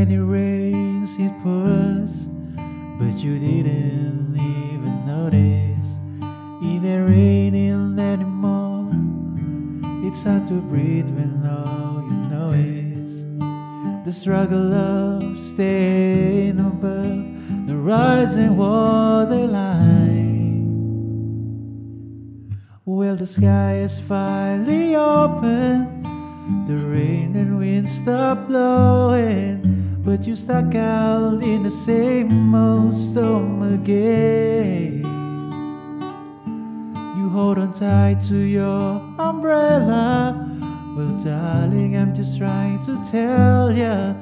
and it rains, it pours, but you didn't even notice. It ain't raining anymore. It's hard to breathe when all you know is the struggle of staying above the rising water line. Well, the sky is finally open, the rain and wind stop blowing, but you stuck out in the same old storm again. You hold on tight to your umbrella. Well, darling, I'm just trying to tell ya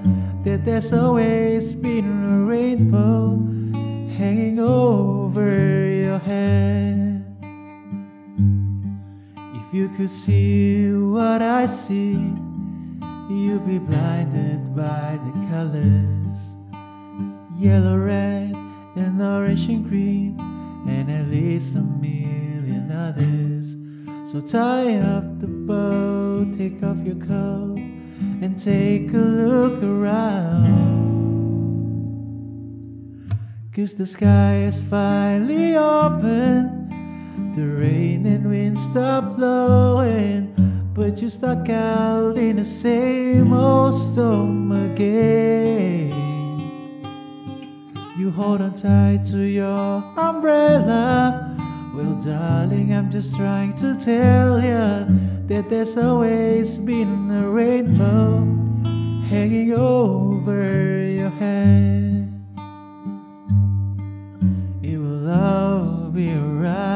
that there's always been a rainbow hanging over your head. If you could see what I see, you'd be blinded by the colors, yellow, red, and orange and green, and at least a million others. So tie up the bow, take off your coat, and take a look around, 'cause the sky is finally open. The rain and wind stop blowing, but you stuck out in the same old storm again. You hold on tight to your umbrella. Well, darling, I'm just trying to tell ya that there's always been a rainbow hanging over your head. It will all be alright.